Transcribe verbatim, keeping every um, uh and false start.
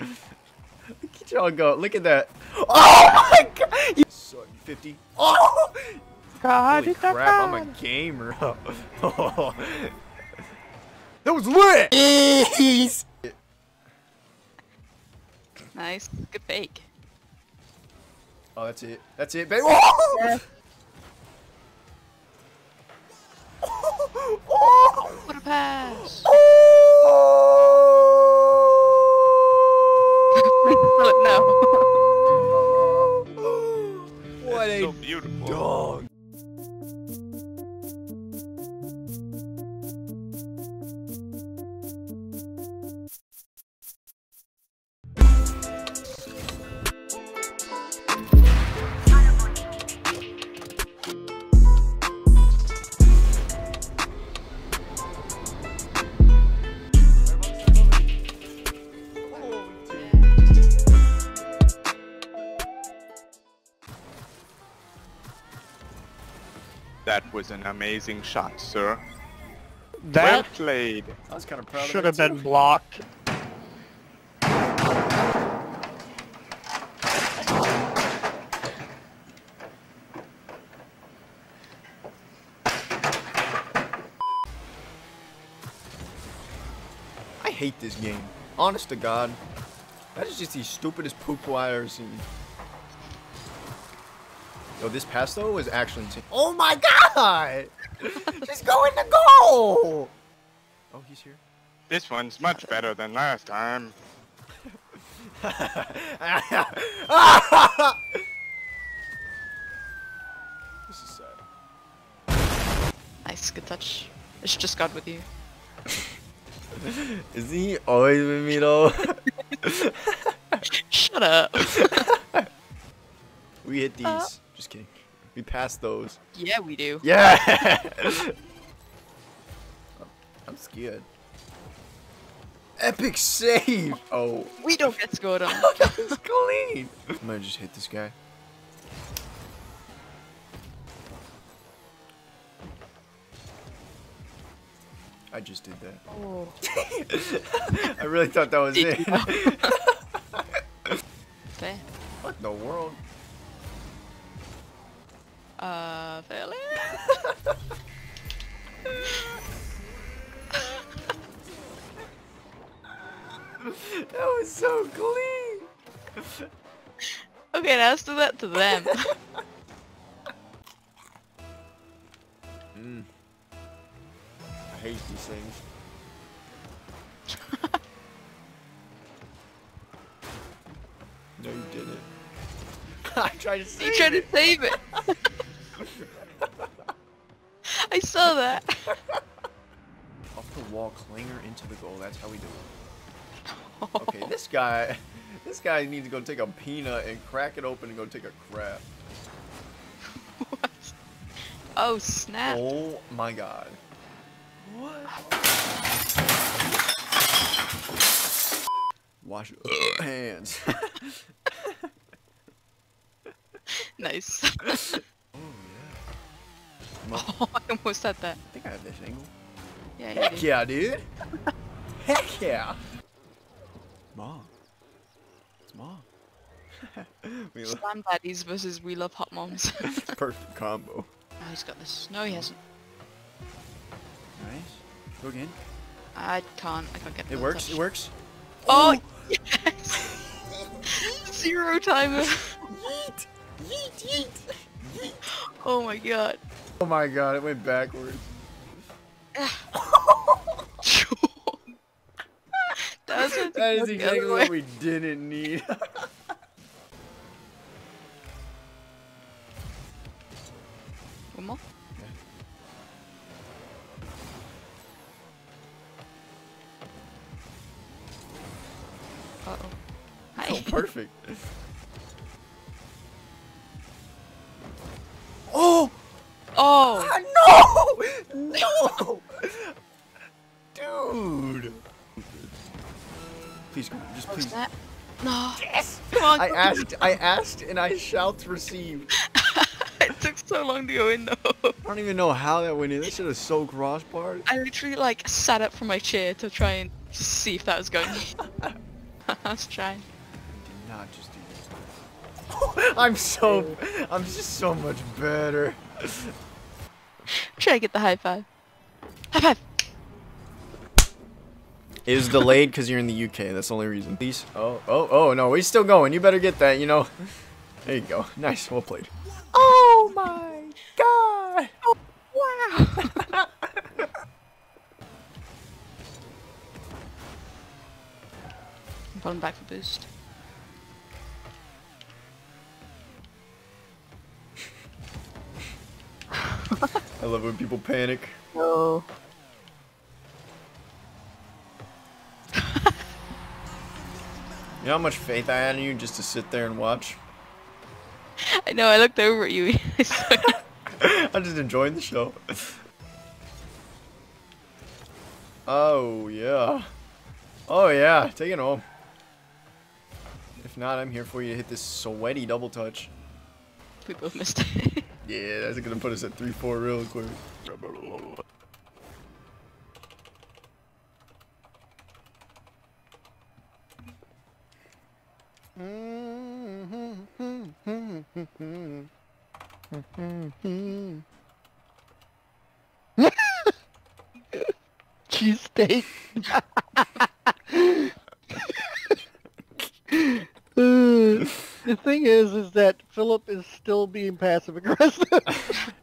Look at y'all go. Look at that. Oh my god! You suck. fifty. Oh! God, holy crap, I'm a gamer. Oh. That was lit! Jeez. Nice. Good fake. Oh, that's it. That's it, baby. Oh! Yeah. Oh! Oh! What a pass! Oh! No. What it's a so beautiful dog. That was an amazing shot, sir. That well played. I was kind of proud of it. Should have been blocked. I hate this game. Honest to God. That is just the stupidest poo-poo I've ever seen. Yo, this pass though is actually insane. Oh my god! Just go in the goal! Oh, he's here. This one's much better than last time. This is sad. Nice, good touch. It's just God with you. Isn't he always with me though? Shut up. We hit these. Uh, Just kidding. We passed those. Yeah, we do. Yeah! I'm scared. Epic save! Oh. We don't get scored on. That was clean! I'm gonna just hit this guy. I just did that. Oh. I really thought that was it. Fair. What in the world? Uh, fairly? That was so clean! Okay, now let's do that to them. mm. I hate these things. No, you didn't. I tried to save it! You tried to save it! I saw that. Off the wall, clinger into the goal. That's how we do it. Oh. Okay, this guy, this guy needs to go take a peanut and crack it open and go take a crap. What? Oh snap! Oh my god! What? Wash your hands. Nice. Oh, I almost had that. I think I have this angle. Yeah, you Heck do. yeah, dude! Heck yeah! Mom. It's Mom. Slam Baddies versus We Love Hot Moms. Perfect combo. Oh, he's got this. No, he hasn't. Nice. Go again. I can't. I can't get it. It works. Touch. It works. Oh, oh yes! Zero timer. Yeet! Yeet! Yeet! Yeet! Oh my god. Oh my god, it went backwards. that, that is exactly what we didn't need. One more? Yeah. Uh oh. Hi. Oh, perfect. Oh! Oh ah, no! No! Dude! Please, just please. What's that? No. Yes! Come on, I go asked, go. I asked, and I shalt receive. It took so long to go in though. I don't even know how that went in. That shit is so crossbarred. I literally like sat up from my chair to try and see if that was going. I was trying. I did not just do this. I'm so... I'm just so much better. Try to get the high five. High five! It was delayed because you're in the U K. That's the only reason. Please. Oh, oh, oh, no. We're still going. You better get that, you know. There you go. Nice. Well played. Oh, my God. Oh, wow. I'm pulling back for boost. I love when people panic. No. You know how much faith I had in you just to sit there and watch? I know, I looked over at you. I'm just enjoying the show. Oh, yeah. Oh, yeah. Take it home. If not, I'm here for you to hit this sweaty double touch. We both missed it. Yeah, that's going to put us at three four real quick. Cheese steak. The thing is, is that Philip is still being passive aggressive.